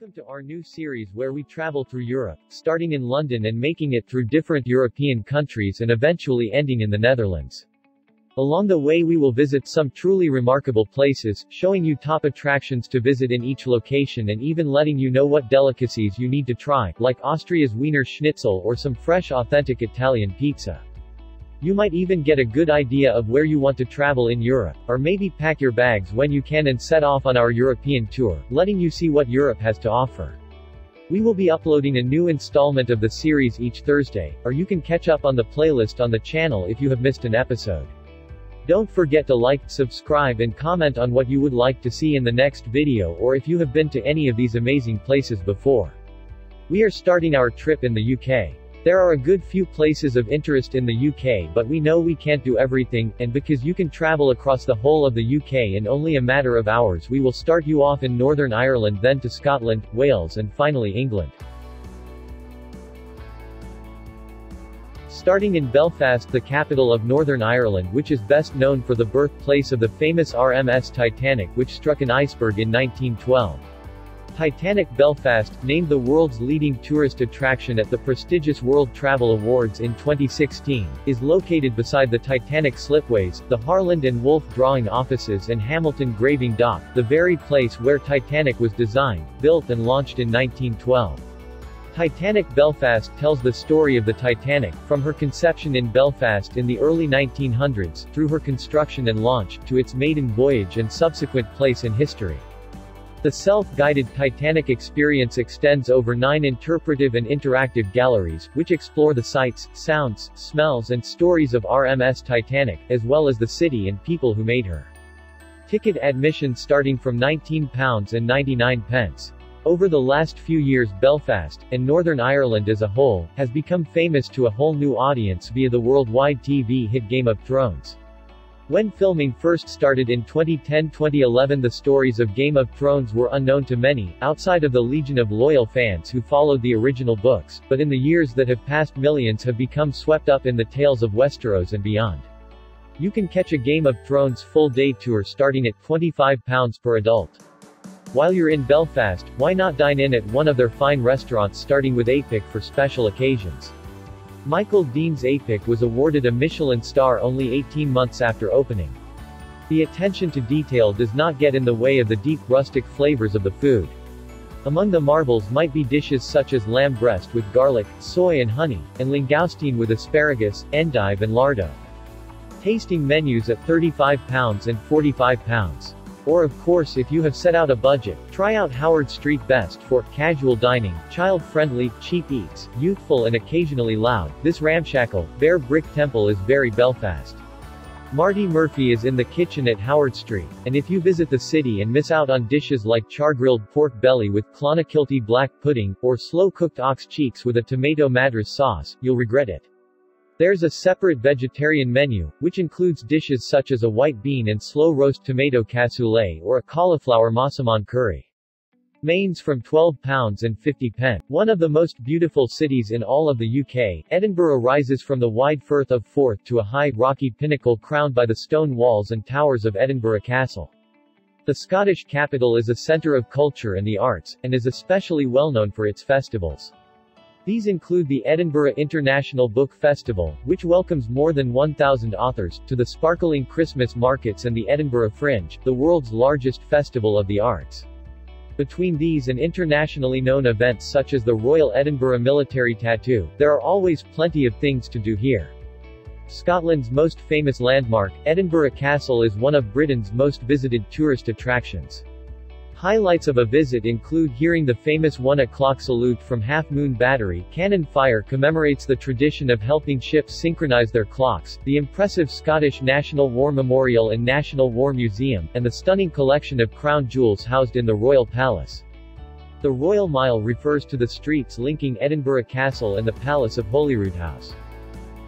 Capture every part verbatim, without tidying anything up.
Welcome to our new series where we travel through Europe, starting in London and making it through different European countries and eventually ending in the Netherlands. Along the way we will visit some truly remarkable places, showing you top attractions to visit in each location and even letting you know what delicacies you need to try, like Austria's Wiener Schnitzel or some fresh authentic Italian pizza. You might even get a good idea of where you want to travel in Europe, or maybe pack your bags when you can and set off on our European tour, letting you see what Europe has to offer. We will be uploading a new installment of the series each Thursday, or you can catch up on the playlist on the channel if you have missed an episode. Don't forget to like, subscribe and comment on what you would like to see in the next video or if you have been to any of these amazing places before. We are starting our trip in the U K. There are a good few places of interest in the U K, but we know we can't do everything, and because you can travel across the whole of the U K in only a matter of hours, we will start you off in Northern Ireland, then to Scotland, Wales and finally England. Starting in Belfast, the capital of Northern Ireland, which is best known for the birthplace of the famous R M S Titanic, which struck an iceberg in nineteen twelve. Titanic Belfast, named the world's leading tourist attraction at the prestigious World Travel Awards in twenty sixteen, is located beside the Titanic slipways, the Harland and Wolff drawing offices and Hamilton Graving Dock, the very place where Titanic was designed, built and launched in nineteen twelve. Titanic Belfast tells the story of the Titanic, from her conception in Belfast in the early nineteen hundreds, through her construction and launch, to its maiden voyage and subsequent place in history. The self-guided Titanic experience extends over nine interpretive and interactive galleries, which explore the sights, sounds, smells and stories of R M S Titanic, as well as the city and people who made her. Ticket admission starting from nineteen pounds ninety-nine. Over the last few years, Belfast, and Northern Ireland as a whole, has become famous to a whole new audience via the worldwide T V hit Game of Thrones. When filming first started in twenty ten to twenty eleven, the stories of Game of Thrones were unknown to many, outside of the legion of loyal fans who followed the original books, but in the years that have passed, millions have become swept up in the tales of Westeros and beyond. You can catch a Game of Thrones full day tour starting at twenty-five pounds per adult. While you're in Belfast, why not dine in at one of their fine restaurants, starting with Eipic for special occasions. Michael Dean's Eipic was awarded a Michelin star only eighteen months after opening. The attention to detail does not get in the way of the deep, rustic flavors of the food. Among the marvels might be dishes such as lamb breast with garlic, soy and honey, and langoustine with asparagus, endive and lardo. Tasting menus at thirty-five pounds and forty-five pounds. Or of course, if you have set out a budget, try out Howard Street Best for casual dining, child-friendly, cheap eats, youthful and occasionally loud. This ramshackle, bare brick temple is very Belfast. Marty Murphy is in the kitchen at Howard Street, and if you visit the city and miss out on dishes like char-grilled pork belly with Clonakilty black pudding, or slow-cooked ox cheeks with a tomato madras sauce, you'll regret it. There's a separate vegetarian menu, which includes dishes such as a white bean and slow-roast tomato cassoulet or a cauliflower massaman curry. Mains from twelve pounds fifty. One of the most beautiful cities in all of the U K, Edinburgh rises from the wide Firth of Forth to a high, rocky pinnacle crowned by the stone walls and towers of Edinburgh Castle. The Scottish capital is a centre of culture and the arts, and is especially well known for its festivals. These include the Edinburgh International Book Festival, which welcomes more than one thousand authors, to the sparkling Christmas markets and the Edinburgh Fringe, the world's largest festival of the arts. Between these and internationally known events such as the Royal Edinburgh Military Tattoo, there are always plenty of things to do here. Scotland's most famous landmark, Edinburgh Castle, is one of Britain's most visited tourist attractions. Highlights of a visit include hearing the famous one o'clock salute from Half Moon battery. Cannon fire commemorates the tradition of helping ships synchronize their clocks, the impressive Scottish National War Memorial and National War Museum, and the stunning collection of crown jewels housed in the Royal Palace. The Royal Mile refers to the streets linking Edinburgh Castle and the Palace of Holyrood House.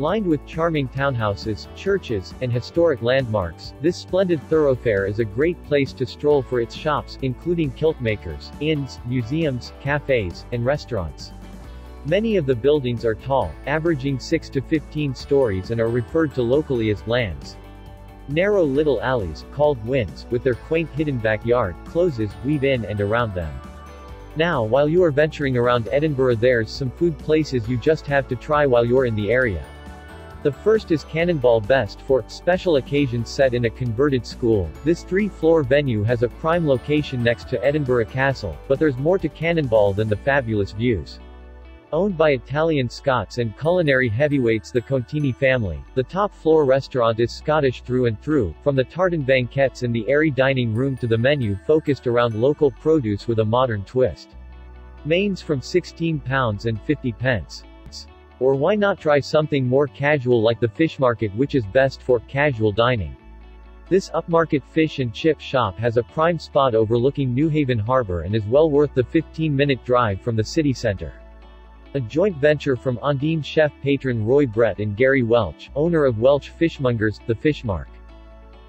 Lined with charming townhouses, churches, and historic landmarks, this splendid thoroughfare is a great place to stroll for its shops, including kiltmakers, inns, museums, cafes, and restaurants. Many of the buildings are tall, averaging six to fifteen stories, and are referred to locally as lands. Narrow little alleys, called wynds, with their quaint hidden backyard, closes, weave in and around them. Now while you are venturing around Edinburgh, there's some food places you just have to try while you're in the area. The first is Cannonball Best for special occasions set in a converted school. This three-floor venue has a prime location next to Edinburgh Castle, but there's more to Cannonball than the fabulous views. Owned by Italian Scots and culinary heavyweights the Contini family, the top-floor restaurant is Scottish through and through, from the tartan banquettes in the airy dining room to the menu focused around local produce with a modern twist. Mains from sixteen pounds fifty. Or why not try something more casual like the fish market, which is best for casual dining. This upmarket fish and chip shop has a prime spot overlooking Newhaven Harbor and is well worth the fifteen minute drive from the city center. A joint venture from Ondine chef patron Roy Brett and Gary Welch, owner of Welch Fishmongers, the Fishmark.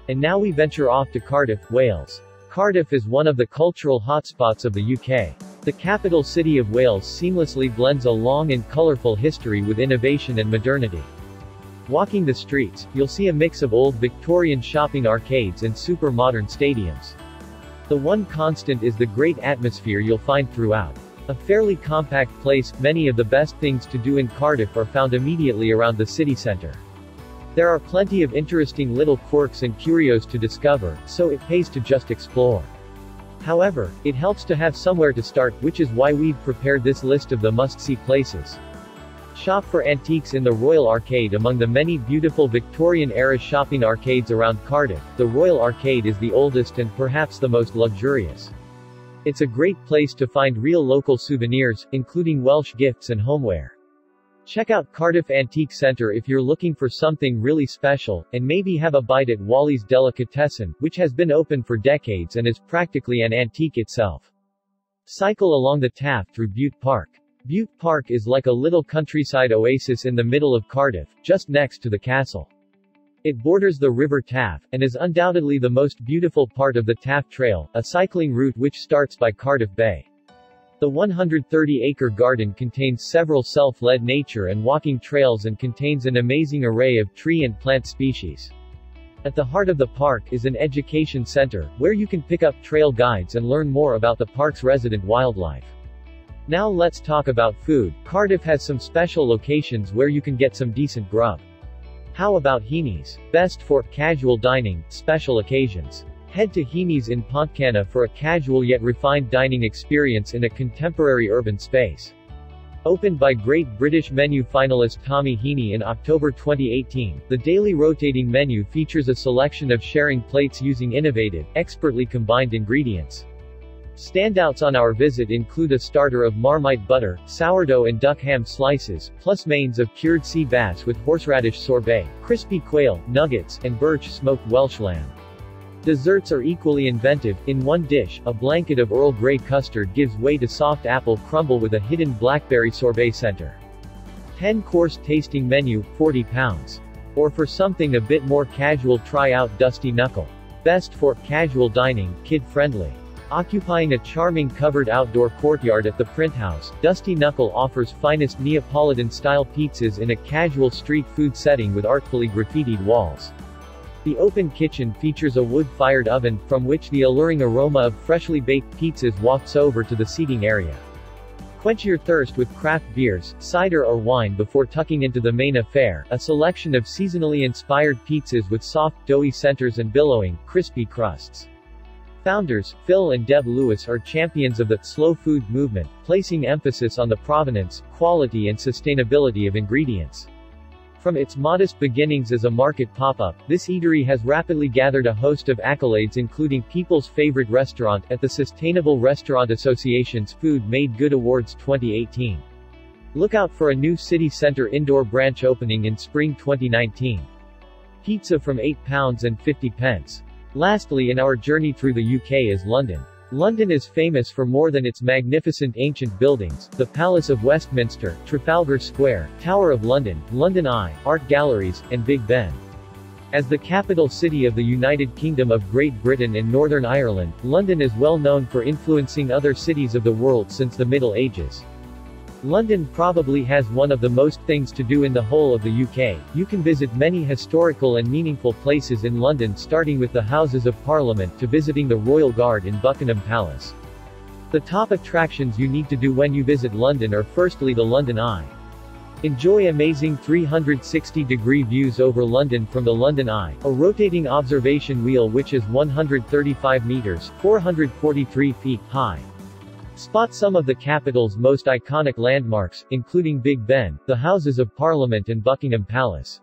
And now we venture off to Cardiff, Wales. Cardiff is one of the cultural hotspots of the U K. The capital city of Wales seamlessly blends a long and colorful history with innovation and modernity. Walking the streets, you'll see a mix of old Victorian shopping arcades and super modern stadiums. The one constant is the great atmosphere you'll find throughout. A fairly compact place, many of the best things to do in Cardiff are found immediately around the city center. There are plenty of interesting little quirks and curios to discover, so it pays to just explore. However, it helps to have somewhere to start, which is why we've prepared this list of the must-see places. Shop for antiques in the Royal Arcade. Among the many beautiful Victorian-era shopping arcades around Cardiff, the Royal Arcade is the oldest and perhaps the most luxurious. It's a great place to find real local souvenirs, including Welsh gifts and homeware. Check out Cardiff Antique Centre if you're looking for something really special, and maybe have a bite at Wally's Delicatessen, which has been open for decades and is practically an antique itself. Cycle along the Taff through Butte Park. Butte Park is like a little countryside oasis in the middle of Cardiff, just next to the castle. It borders the River Taff, and is undoubtedly the most beautiful part of the Taff Trail, a cycling route which starts by Cardiff Bay. The one hundred thirty acre garden contains several self-led nature and walking trails and contains an amazing array of tree and plant species. At the heart of the park is an education center, where you can pick up trail guides and learn more about the park's resident wildlife. Now let's talk about food. Cardiff has some special locations where you can get some decent grub. How about Heaney's? Best for casual dining, special occasions. Head to Heaney's in Pontcanna for a casual yet refined dining experience in a contemporary urban space. Opened by Great British Menu finalist Tommy Heaney in October twenty eighteen, the daily rotating menu features a selection of sharing plates using innovative, expertly combined ingredients. Standouts on our visit include a starter of Marmite butter, sourdough and duck ham slices, plus mains of cured sea bass with horseradish sorbet, crispy quail, nuggets, and birch smoked Welsh lamb. Desserts are equally inventive. In one dish, a blanket of Earl Grey custard gives way to soft apple crumble with a hidden blackberry sorbet center. ten course tasting menu, forty pounds. Or for something a bit more casual, try out Dusty Knuckle. Best for casual dining, kid-friendly. Occupying a charming covered outdoor courtyard at the Print House, Dusty Knuckle offers finest Neapolitan-style pizzas in a casual street food setting with artfully graffitied walls. The open kitchen features a wood-fired oven, from which the alluring aroma of freshly baked pizzas wafts over to the seating area. Quench your thirst with craft beers, cider or wine before tucking into the main affair, a selection of seasonally inspired pizzas with soft, doughy centers and billowing, crispy crusts. Founders, Phil and Deb Lewis, are champions of the slow food movement, placing emphasis on the provenance, quality and sustainability of ingredients. From its modest beginnings as a market pop-up, this eatery has rapidly gathered a host of accolades, including People's Favorite Restaurant at the Sustainable Restaurant Association's Food Made Good Awards twenty eighteen. Look out for a new city center indoor branch opening in spring twenty nineteen. Pizza from eight pounds fifty. Lastly in our journey through the U K is London. London is famous for more than its magnificent ancient buildings: the Palace of Westminster, Trafalgar Square, Tower of London, London Eye, art galleries, and Big Ben. As the capital city of the United Kingdom of Great Britain and Northern Ireland, London is well known for influencing other cities of the world since the Middle Ages. London probably has one of the most things to do in the whole of the U K. You can visit many historical and meaningful places in London, starting with the Houses of Parliament to visiting the Royal Guard in Buckingham Palace. The top attractions you need to do when you visit London are firstly the London Eye. Enjoy amazing three hundred sixty degree views over London from the London Eye, a rotating observation wheel which is one hundred thirty-five meters, four hundred forty-three feet high. Spot some of the capital's most iconic landmarks, including Big Ben, the Houses of Parliament and Buckingham Palace.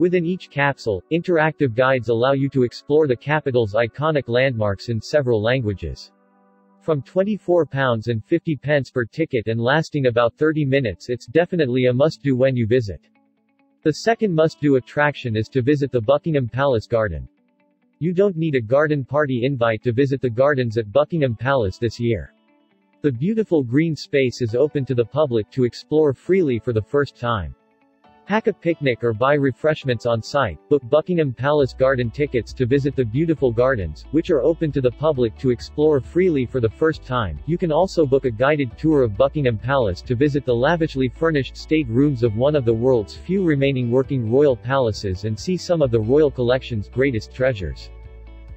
Within each capsule, interactive guides allow you to explore the capital's iconic landmarks in several languages. From twenty-four pounds fifty per ticket and lasting about thirty minutes, it's definitely a must-do when you visit. The second must-do attraction is to visit the Buckingham Palace Garden. You don't need a garden party invite to visit the gardens at Buckingham Palace this year. The beautiful green space is open to the public to explore freely for the first time. Pack a picnic or buy refreshments on site. Book Buckingham Palace Garden tickets to visit the beautiful gardens, which are open to the public to explore freely for the first time. You can also book a guided tour of Buckingham Palace to visit the lavishly furnished state rooms of one of the world's few remaining working royal palaces and see some of the royal collection's greatest treasures.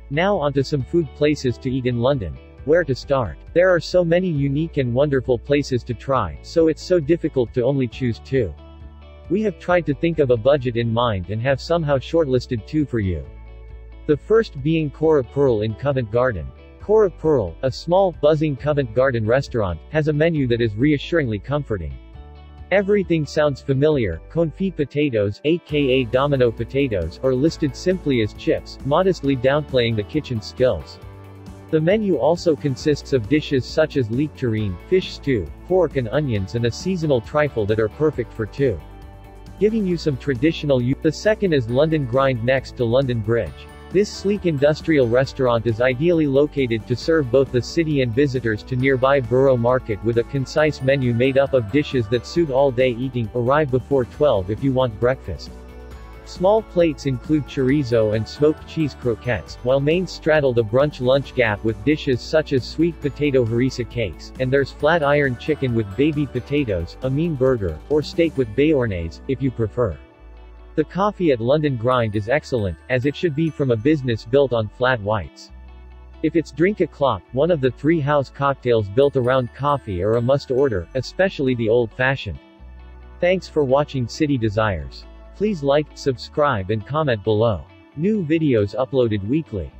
Now onto some food places to eat in London. Where to start? There are so many unique and wonderful places to try, so it's so difficult to only choose two. We have tried to think of a budget in mind and have somehow shortlisted two for you. The first being Cora Pearl in Covent Garden. Cora Pearl, a small, buzzing Covent Garden restaurant, has a menu that is reassuringly comforting. Everything sounds familiar. Confit potatoes, aka domino potatoes, are listed simply as chips, modestly downplaying the kitchen skills. The menu also consists of dishes such as leek terrine, fish stew, pork and onions, and a seasonal trifle that are perfect for two. Giving you some traditional u- The second is London Grind next to London Bridge. This sleek industrial restaurant is ideally located to serve both the city and visitors to nearby Borough Market with a concise menu made up of dishes that suit all-day eating. Arrive before twelve if you want breakfast. Small plates include chorizo and smoked cheese croquettes, while mains straddle the brunch-lunch gap with dishes such as sweet potato harissa cakes, and there's flat iron chicken with baby potatoes, a mean burger, or steak with béarnaise, if you prefer. The coffee at London Grind is excellent, as it should be from a business built on flat whites. If it's drink o'clock, one of the three house cocktails built around coffee are a must-order, especially the old-fashioned. Thanks for watching City Desires. Please like, subscribe and comment below. New videos uploaded weekly.